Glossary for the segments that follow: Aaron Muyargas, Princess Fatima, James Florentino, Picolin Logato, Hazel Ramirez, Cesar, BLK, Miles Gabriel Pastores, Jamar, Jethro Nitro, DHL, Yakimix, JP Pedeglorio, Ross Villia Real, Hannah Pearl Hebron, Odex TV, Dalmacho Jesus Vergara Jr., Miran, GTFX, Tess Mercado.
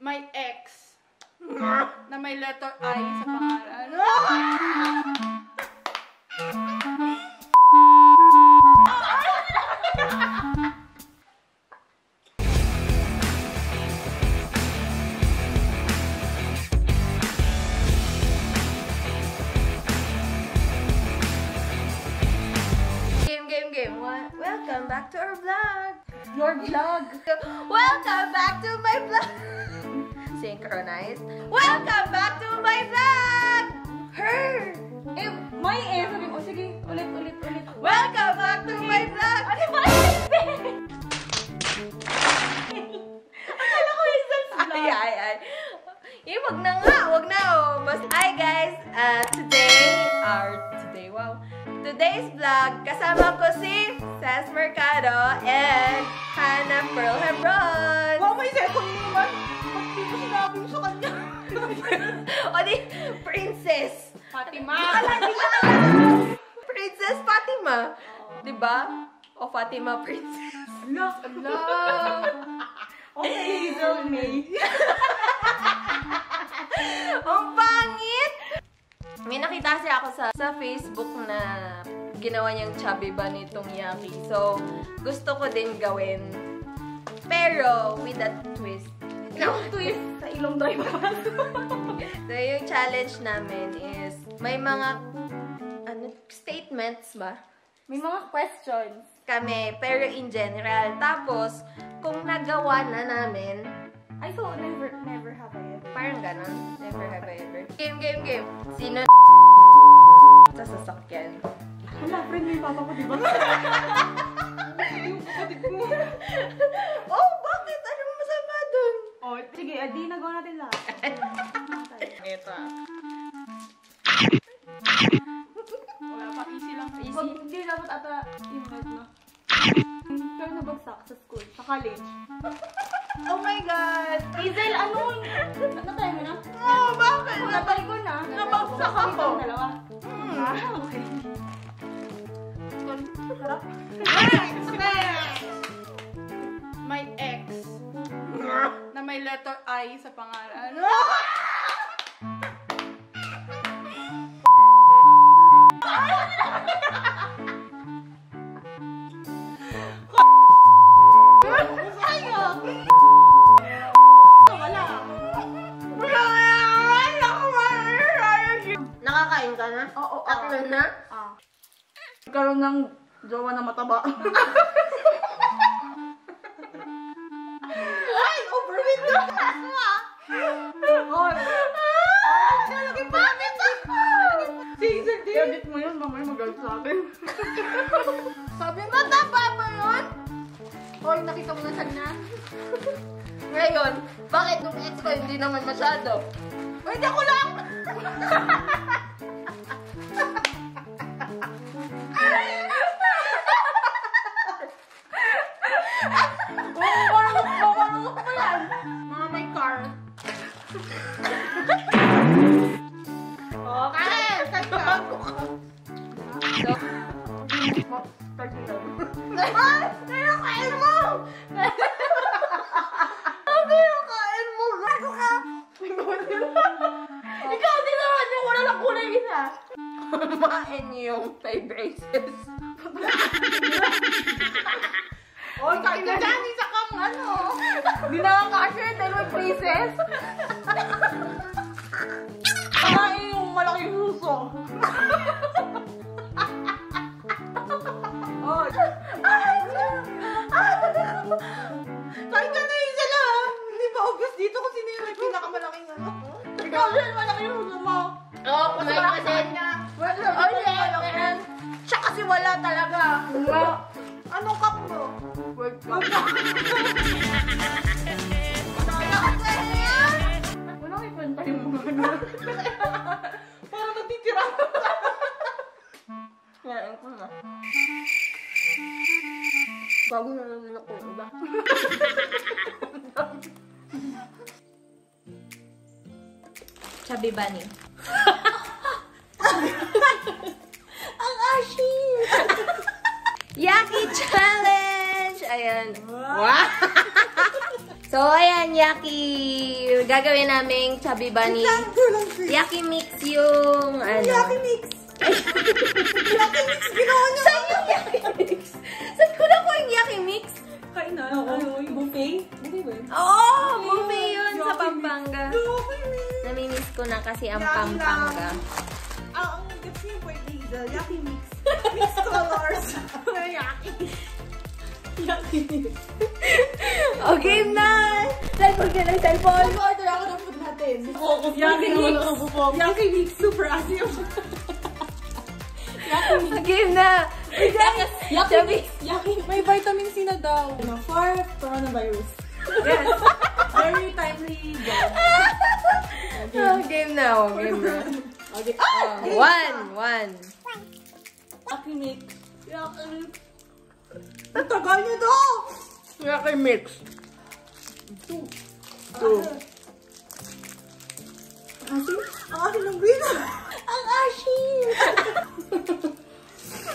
my ex na may letter I sa pangalan. Welcome back to our vlog. Your vlog. Welcome back to my vlog. Synchronized. Welcome back to my vlog. Her. Eh, my eh. Sabi ko, sige, ulit. Welcome back to my vlog. Ano ba? Akala ko yung vlog. Ay. Eh, wag na. Oh. Hi guys. Today's vlog, kasama ko si Tess Mercado and Hannah Pearl Hebron. Wow, may second naman. Hindi ko sinabi mo sa kanya. O di, Princess Fatima. Princess Fatima. Diba? O Fatima Princess. Love. O Hazel May. Ang pangit. May nakita siya ako sa Facebook na ginawa niyang chubby ba nitong Yaki. So, gusto ko din gawin. Pero, with a twist. Anong twist? Sa ilong dry ba? So, yung challenge namin is, may mga statements ba? May mga questions. Kami, pero in general. Tapos, kung nagawa na namin, I thought never have I ever. Parang ganon. Never have I ever. Game. Sino sa sasakyan? Wala, friend mo yung papa ko, diba? Yung kapatid mo. Oh, bakit? Ano mo masama dun? Oh, sige, di nagawa natin lahat. Ito. Wala pa, easy lang. Easy? Pag hindi dapat ata invite na. Pero nabagsak sa school, sa college. Oh my God! Hazel, ano? Ano tayo na? Oh, bakit? Natay ko na. Nabagsak ako. Okay. Harap. My ex na may letter I sa pangalan. Nakakain ka na? Oo. Tatlo na? Karoon ng jowa na mataba. Ay! Overweight na! Nalagay bakit ako! Caesar, di! Edit mo yun, mamay mag-out sa akin. Sabi, mataba ba yun? Hoy, nakita mo na saan na. Ngayon, bakit nung ex ko hindi naman masyado? Pwede ako lang! Kumain yung pay braces. Oy, kain na dyan. Isa kang ano. Hindi na kang kasher dahil may braces. Kumain yung malaking huso. Oy. Kain ka na yung isa lang. Hindi ba obvious dito kung sino yung may pinakamalaking ano? Ikaw yun, malaking huso mo. Oo, kumain kasi. Ay, meron. Siya kasi wala talaga. Anong cup mo? Wait lang. Wala ka sa'yo yan? Wala ka ipanta yung mga ano. Parang natitira. Kailangan ko na. Bago na naman ako yung iba. Sabi ba niyo? Ang ashi! Yaki Challenge! Ayan. Wow! So, ayan, Yaki. Gagawin naming tabiba ni Yakimix yung ano. Yakimix. Yakimix. Ginawa niya. Saan yung Yakimix? Saan ko na po yung Yakimix? Kain na. Ano, yung buffet? Oo, buffet yun sa Pampanga. Namimiss ko na kasi ang Pampanga. Ang gusto yung boy Hazel, Yakimix. Mix colors. Yakimix. Yakimix. O, game na! Cellphone ka ng cellphone! Mag-order ako ng food natin. Yakimix! Yakimix! Super asim! Yakimix! Game na! Yakimix! Yakimix! May vitamin C na daw. For coronavirus. Yes! Very timely job. Game na! O, game na! Okay. One! Yakimix! Yakimix! Ang tagal niyo daw! Yakimix. Two. Ang asin ng green. Ang asin.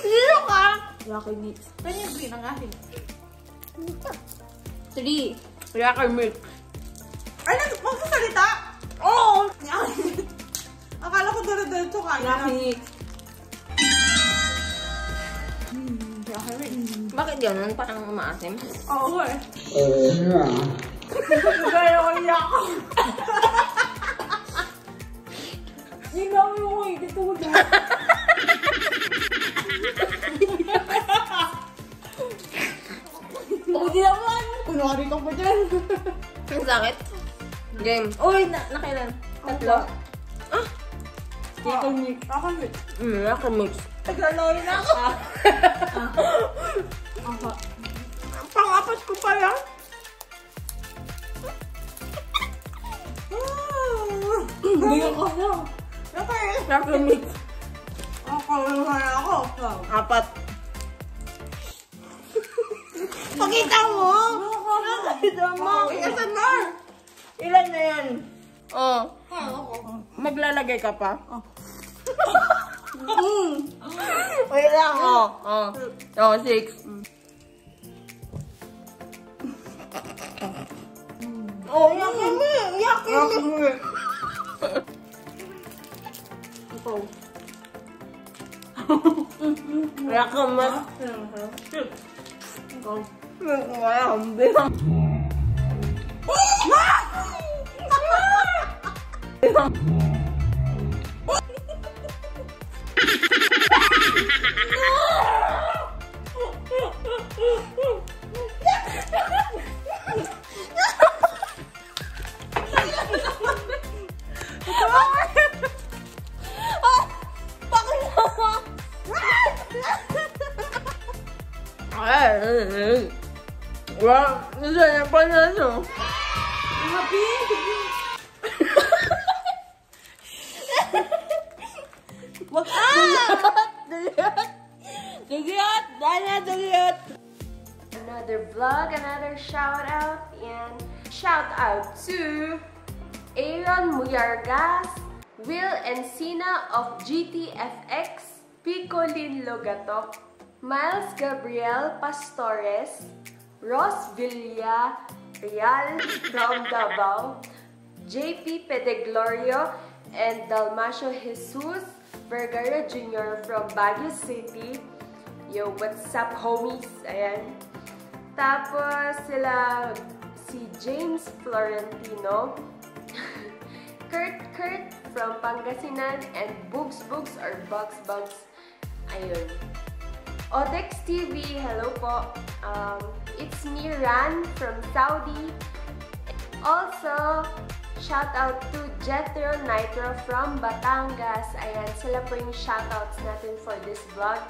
Sino ka? Yakimix. Pwede yung green, ang asin. 3. Yakimix. Ay, magsasalita? Oo. Akala ko dito ka. Yakimix. Bakit ganun? Parang umaasim? Oo eh. Gano'n niya ako. Ginawin ko eh. Dito ko dyan. Pwede naman. Kunwari ka pa dyan. Ang sakit? Game. Uy! Nakailan? 3. Ah! Yakimix. Yakimix. Yakimix. Naglalawin na ako. Pang-apas ko pala. Biyo ko na. Yakimix. Nakalaman ako. 4. Pakita mo! Pakita mo! Pakita mo! Ilan na yan? Oo. Maglalagay ka pa? Oo. Wait lang. Oo, 6. Oh, Yakimix! Yakimix! Ito. Yakimix. Ito. Another vlog, another shout out, and shout out to Aaron Muyargas, Will Encina of GTFX, Picolin Logato, Miles Gabriel Pastores, Ross Villia Real from Davao, JP Pedeglorio, and Dalmacho Jesus Vergara Jr. from Baguio City. Yo, what's up, homies? Ayan. Tapos sila si James Florentino, Kurt from Pangasinan, and Bugs or Bugs. Ayun. Odex TV, hello po. It's Miran from Saudi. Also, shout out to Jethro Nitro from Batangas. Ayan, sila po yung shoutouts natin for this vlog.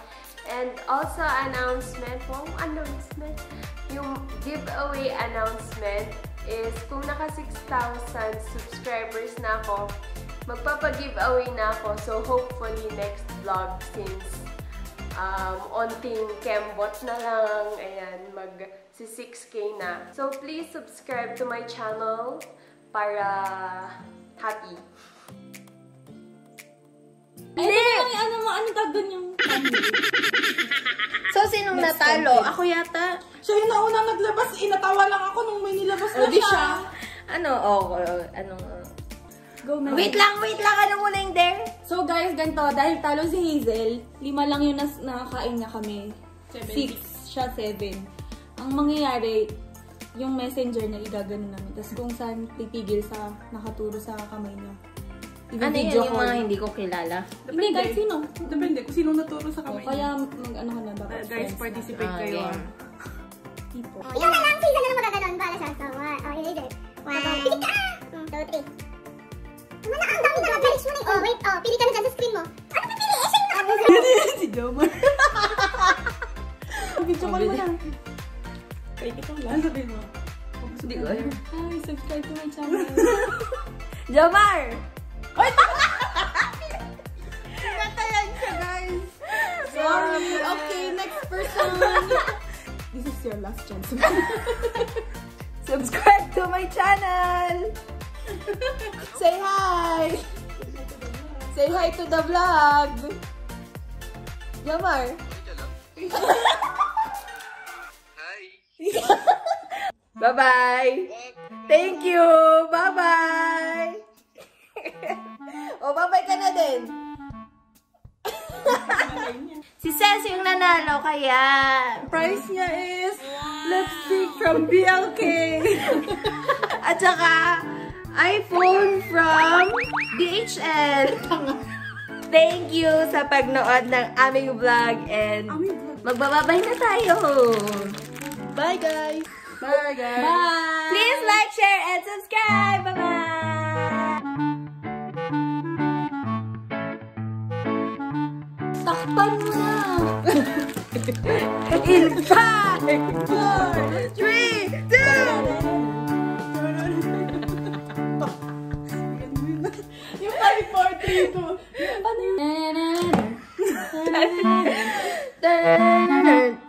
And also announcement, yung giveaway announcement is kung naka 6,000 subscribers na ako, magpapa-giveaway na ako. So hopefully next vlog, since onting kembot na lang, ayan, mag si 6K na. So please subscribe to my channel para happy. Ay, ano tag doon yung... So, sinong natalo? Ako yata. Siya yung naunang naglabas. Inatawa lang ako nung may nilabas na siya. Ano? Wait lang. Ano muna yung dare? So guys, ganito. Dahil talo si Hazel, 5 lang yung nakakain niya kami. 6. Siya 7. Ang mangyayari, yung messenger na igagano namin. Tapos kung saan pipigil sa nakaturo sa kamay niya. Ano yan, yung mga hindi ko kilala? Hindi, guys, sino? Depende kung sino naturo sa kamay. Kaya mag-ano ka na ba? Guys, participate kayo. Tipo. Yung alam, Hazel na lang magaganon para sa asawa. O, yun, Hazel. 1, 2, 3. Wala, ang dami na mag-galis mo na yun. Oh, wait, oh, pili ka na dyan sa screen mo. Ano ba pili? Eh, siya yung nakapagod. Si Jamar. Video call mo lang. Kaya ko lang. Ano sabihin mo? Hindi ko alam. Hi, subscribe to my channel. Jamar! Ay! Pinatayan siya, guys. Sorry. Okay, next person. This is your last chance. Subscribe to my channel. Say hi! Say hi to the vlog! Jamar! Hi! Bye-bye! Thank you! Bye-bye! O, bye-bye ka na din! Si Cesar yung nanalo, kaya price niya is lipstick from BLK! At saka iPhone from DHL. Thank you sa pagnood ng aming vlog and magbababay na tayo. Bye guys. Bye guys. Bye. Please like, share and subscribe. Bye-bye. Takpan mo na. In 5, 4, 3, 2. Ano yun?